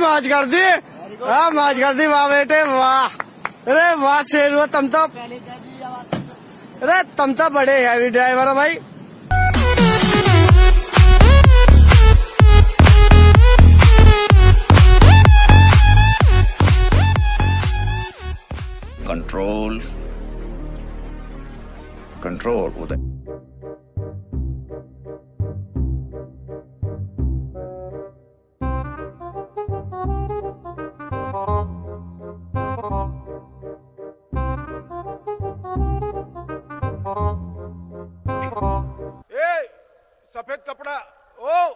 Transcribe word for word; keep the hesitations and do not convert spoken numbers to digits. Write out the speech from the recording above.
माज कर दी, हाँ माज कर दी वाह बेटे वाह। अरे वाह शेर हो तुम तो, अरे तुम तो बड़े हैवी ड्राइवर हो भाई। कंट्रोल कंट्रोल उधर सफेद कपड़ा ओ